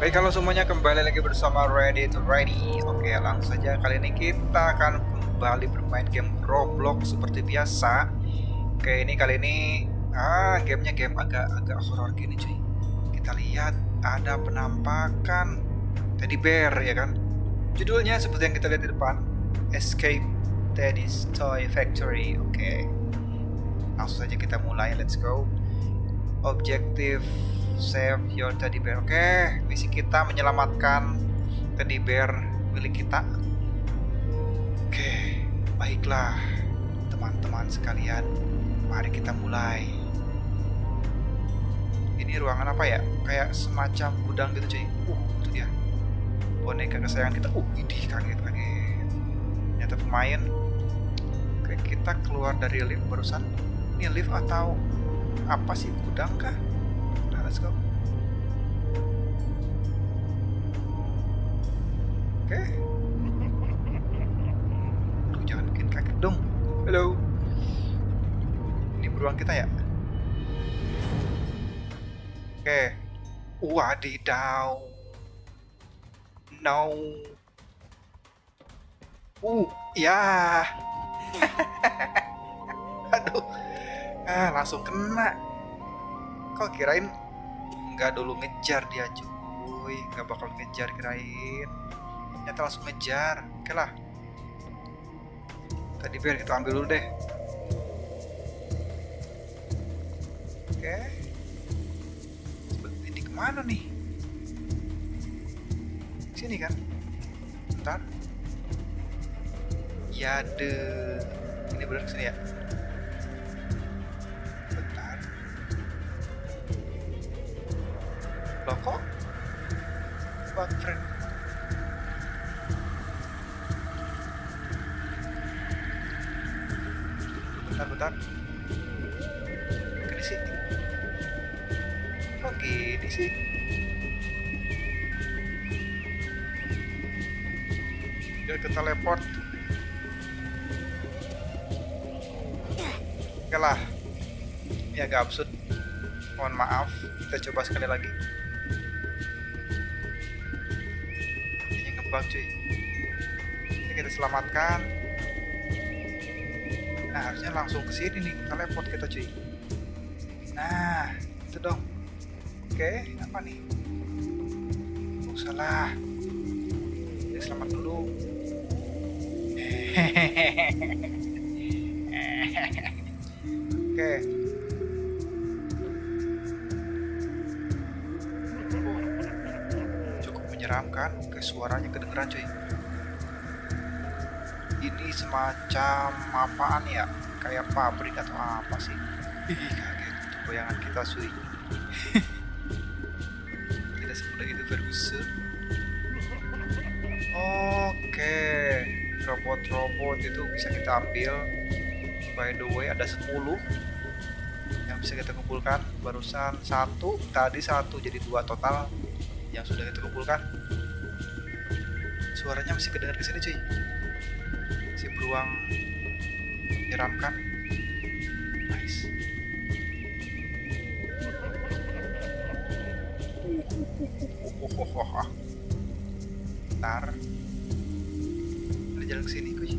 Baik, kalau semuanya kembali lagi bersama ReadyToReady. Oke, langsung saja kali ini kita akan kembali bermain game Roblox seperti biasa. Oke, ini kali ini gamenya game agak horor gini cuy. Kita lihat ada penampakan teddy bear ya kan. Judulnya seperti yang kita lihat di depan, Escape Teddy's Toy Factory. Oke, langsung saja kita mulai, let's go. Objektif save your teddy bear. Oke, misi kita menyelamatkan teddy bear milik kita. Oke, baiklah teman-teman sekalian, mari kita mulai. Ini ruangan apa ya? Kayak semacam gudang gitu cuy. Itu dia boneka kesayangan kita. Idih, kaget. Ternyata pemain. Oke, kita keluar dari lift barusan. Ini lift atau apa sih, gudang kah? Let's go. Oke. Aduh, jangan bikin kaget dong. Halo. Ini beruang kita ya? Oke. Wadidaw. No. Ya. Aduh. Langsung kena. Kok kirain nggak dulu ngejar dia cuy, nggak bakal ngejar kirain, ternyata langsung ngejar. Oke lah, tadi biar kita ambil dulu deh. Oke, ini kemana nih? Sini kan? Bentar. Ya deh, ini bener kesini ya? Kok buat friend. Bentar ke sini. Oke, di sini. Biar ke teleport. Oke lah, ini agak absurd, mohon maaf. Kita coba sekali lagi. Bang cuy, ini kita selamatkan. Nah, harusnya langsung ke sini nih, teleport kita cuy. Nah, itu dong. Oke, apa nih? Salah. Kita selamat dulu. Oke. Kan, ke suaranya kedengeran cuy. Ini semacam apaan ya, kayak pabrik atau apa sih? Kaget itu bayangan kita cuy. Tidak semudah itu Ferguson. Oke, robot-robot itu bisa kita ambil. By the way, ada 10 yang bisa kita kumpulkan. Barusan tadi satu, jadi 2 total yang sudah kita kumpulkan. Suaranya masih kedengar ke sini cuy, si beruang menyeramkan. Nice. Bentar, ada jalan ke sini cuy.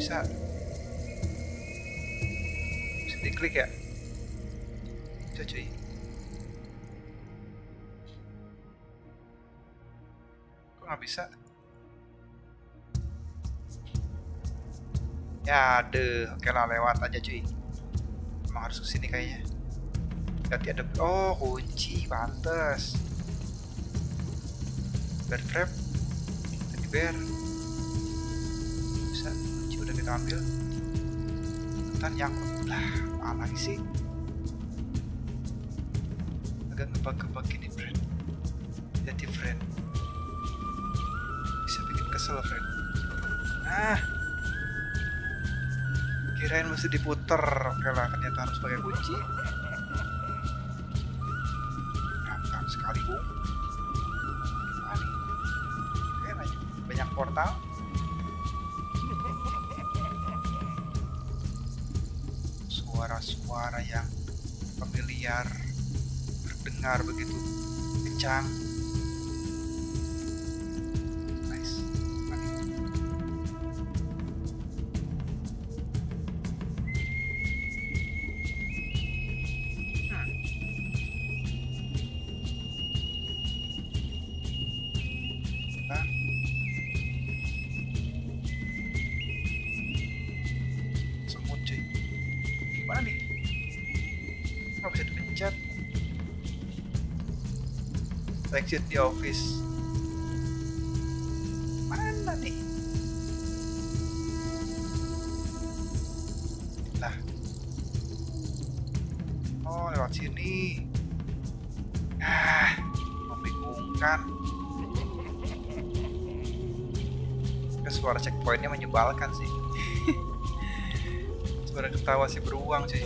Bisa diklik ya? Bisa cuy. Kok nggak bisa? Ya deh, oke lah, lewat aja cuy. Emang harus kesini kayaknya. Nanti ada kunci, pantes. Bear trap, tadi bear. Bisa, kunci udah kita ambil. Bentar, nyangkut. Apa sih? Agak ngebug-ngebug ini friend. Jadi friend, bisa bikin kesel friend. Nah, kirain mesti diputer. Oke lah, ternyata harus pakai kunci. Gampang sekali bu. Oke, banyak portal. suara-suara yang familiar terdengar begitu kencang. Nice. Exit di office. Mana nih? Lah. Oh, lewat sini. Ah, membingungkan. Suara checkpointnya menyebalkan sih. Suara ketawa si beruang sih.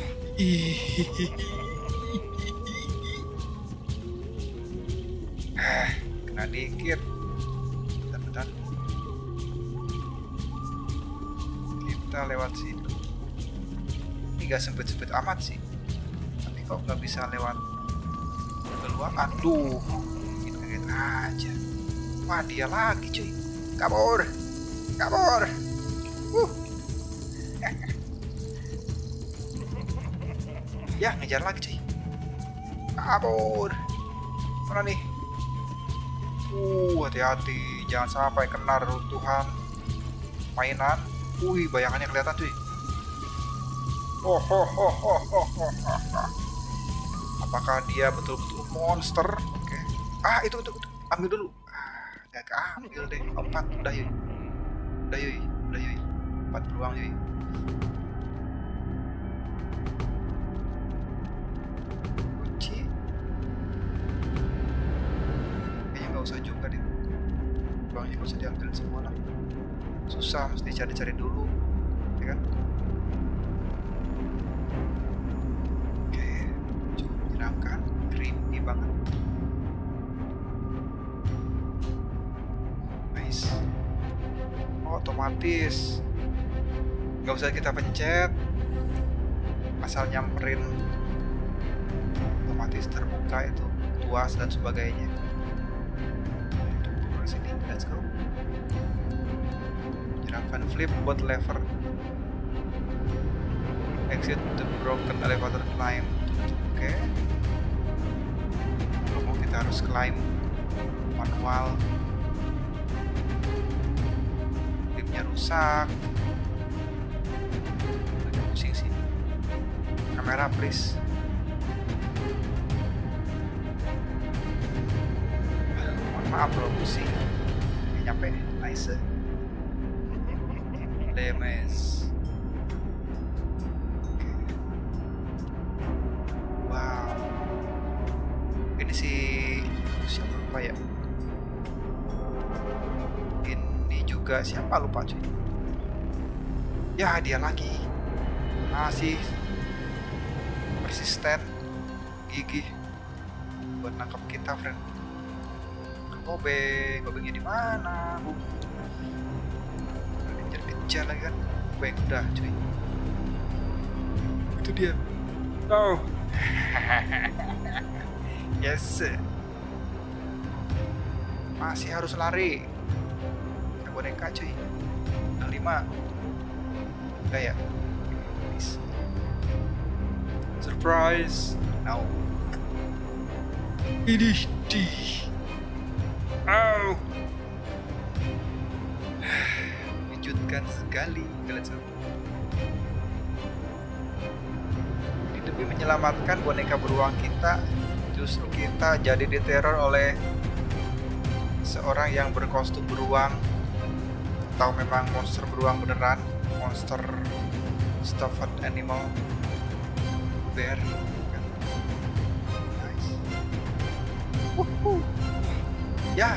Kena dikit. Bentar-bentar. Kita lewat sini. Ini gak sempit-sempit amat sih. Tapi kok gak bisa lewat keluar? Aduh, kita aja. Wah, dia lagi cuy. Kabur, kabur. Ya, ngejar lagi cuy. Kabur. Mana nih? Hati-hati, jangan sampai kena runtuhan mainan. Wih, bayangannya kelihatan cuy. Apakah dia betul-betul monster? Oke. Ah, itu. Ambil dulu. Ah, gak keambil deh. Empat, udah yuk. Empat peluang yuk. Susah, mesti cari-cari dulu, ya kan? Oke, cukup menyenangkan, creepy banget. Nice. Oh, otomatis, nggak usah kita pencet, asal nyamperin, otomatis terbuka itu, tuas dan sebagainya. Dari sini, let's go. Akan flip buat lever. Exit the broken elevator climb. Oke. Kalau mau kita harus climb manual. Flipnya rusak. Ada pusing sih. Kamera please. Mohon maaf bro, pusing. Nyampe, nice. Lemes. Okay. Wow. Ini siapa lupa ya? Ini juga siapa lupa cuy? Ya, dia lagi. Masih persisten gigih buat nangkap kita, friend. Gobengnya di mana, Bu? Lagi kan, gue udah cuy. Itu dia. Oh. Yes. Masih harus lari. Kita boneka cuy. 5. Udah ya. Please. Surprise. No. Ini di. Oh. Sekali kelihatan ini demi menyelamatkan boneka beruang kita, justru kita jadi diteror oleh seorang yang berkostum beruang atau memang monster beruang beneran, monster stuffed animal bear. Nice. Ya.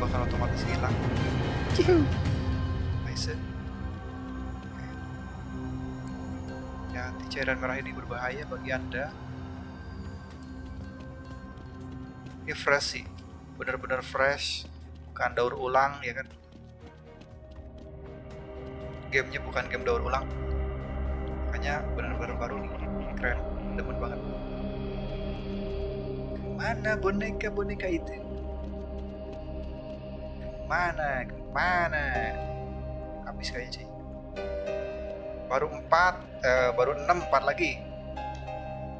Bakal otomatis hilang. Nice. Ya, cairan merah ini berbahaya bagi Anda. Ini fresh sih, bener-bener fresh, bukan daur ulang ya kan. gamenya bukan game daur ulang. Makanya benar-benar baru nih, keren, demen banget. Kemana boneka-boneka itu? Kemana? Habis kayaknya sih. Baru 4 lagi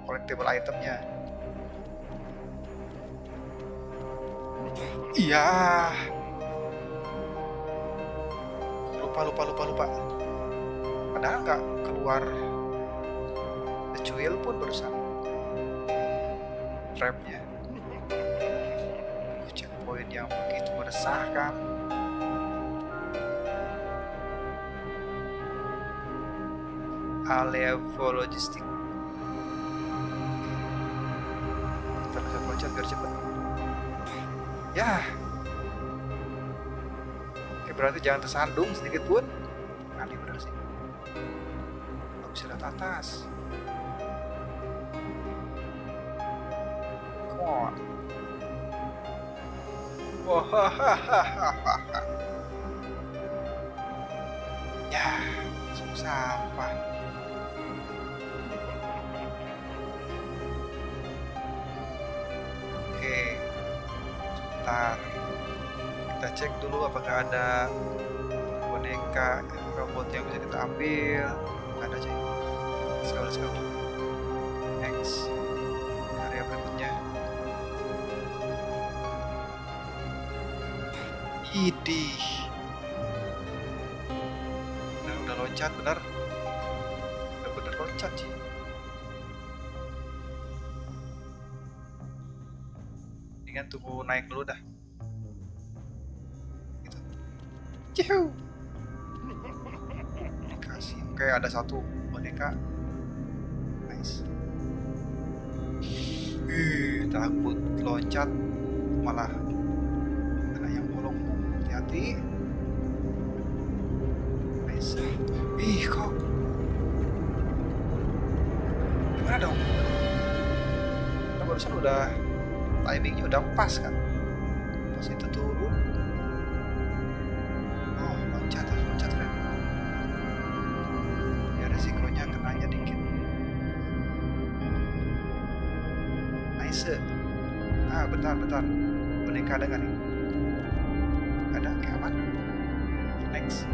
collectible itemnya. Iya, lupa. Padahal nggak keluar secuil pun barusan trapnya. Checkpoint yang begitu meresahkan. Alevologist. Loncat biar cepet. Yah. Oke, berarti jangan tersandung sedikit pun. Nanti bener sih. Gak bisa lihat atas. Come on. Wahahaha. Yah, sampah. Kita cek dulu apakah ada boneka robot yang bisa kita ambil. Nggak ada sih. Let's go. Next area berikutnya. Idih, nah, udah loncat bener loncat sih. Dengan tunggu naik dulu dah. Gitu. Ciu. Dikasih. Oke, ada satu boneka. Nice. Takut loncat malah ada yang bolong. Hati-hati. Nice. Kok. Gimana dong? Kita barusan udah timingnya udah pas kan, pas itu turun. Oh, loncat kan ya, resikonya kenanya dikit. Nice. Ah, bentar boneka ada gak nih? Ada, kayak aman. Next.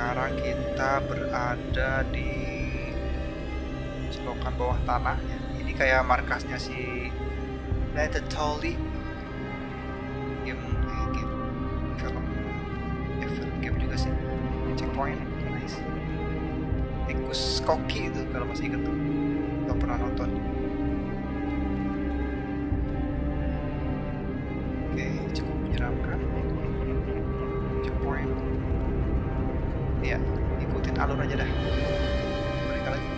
Sekarang kita berada di selokan bawah tanah. Ini kayak markasnya si ReadyToReady. Game film. Game juga sih. Checkpoint, nice. Tikus koki itu kalau masih inget tuh. Gak pernah nonton. Oke, cukup menyeramkan. Checkpoint. Ya, ikutin alur aja dah. Mereka lagi.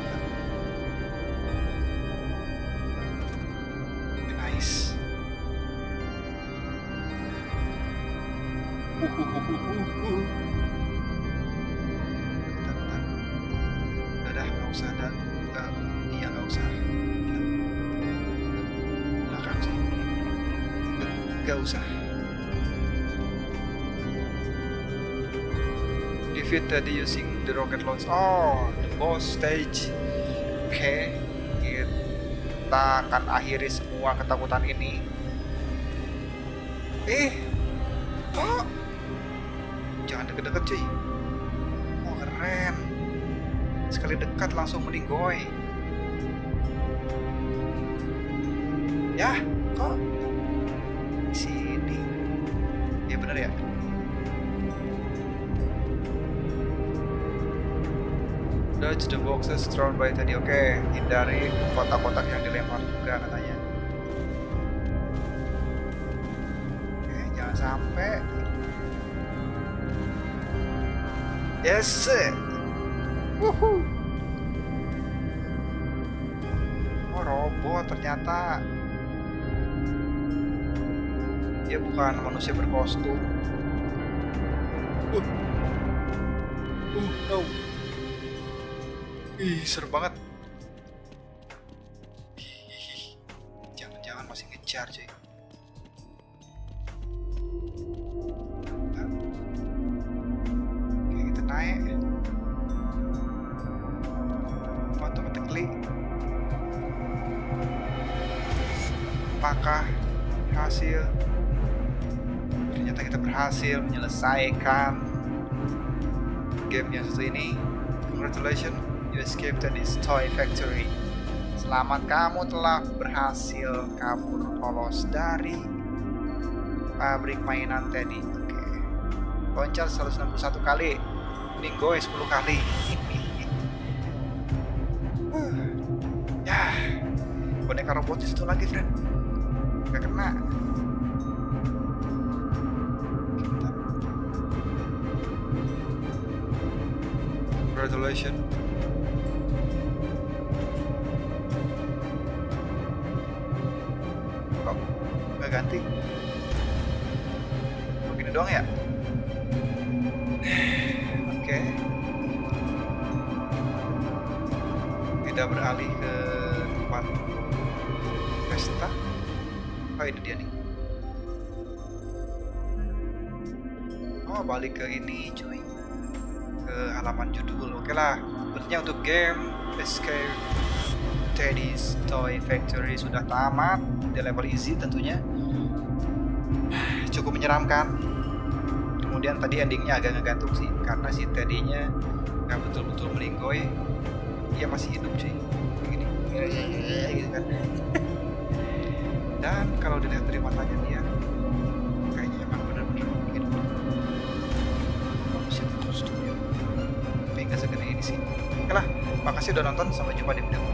Nice. Bentar. Udah, nggak usah ada. Iya, nggak usah. Belakang sih. Nggak usah. Tadi using the rocket launch. Oh, the boss stage. Oke, kita akan akhiri semua ketakutan ini. Oh, jangan deket-deket cuy. Oh, keren. Sekali dekat langsung meninggoy. Yah, kok sini? Ya bener ya. Dodge the boxes thrown by tadi. Oke, hindari kotak-kotak yang dilempar juga katanya. Oke, jangan sampai. Yes. Woohoo. Oh, robot ternyata. Dia bukan manusia berkostum. No. Ih, seru banget. Jangan-jangan masih ngejar cuy. apakah hasil? Ternyata kita berhasil menyelesaikan game yang satu ini. Congratulations, you escaped Teddy's Toy Factory. Selamat, kamu telah berhasil kabur polos dari pabrik mainan Teddy. Oke. Loncat 161 kali, minggoy 10 kali. Ya, boneka robotnya satu lagi, friend. Gak kena. Congratulations. Kok gak ganti? Begini doang ya? Oke. Tidak beralih ke tempat pesta. Oh, itu dia nih. Oh, balik ke ini cuy, ke halaman judul. Oke lah, berarti untuk game Escape Teddy's Toy Factory sudah tamat di level easy tentunya. Cukup menyeramkan. Kemudian tadi endingnya agak ngegantung sih, karena si Teddy-nya nggak betul-betul melinggoy. Dia masih hidup cuy, begini, gitu kan. Dan kalau dilihat dari matanya dia, kayaknya emang bener-bener begini. Terus tuh, tapi nggak segede ini sih. Oke lah, makasih udah nonton, sampai jumpa di video.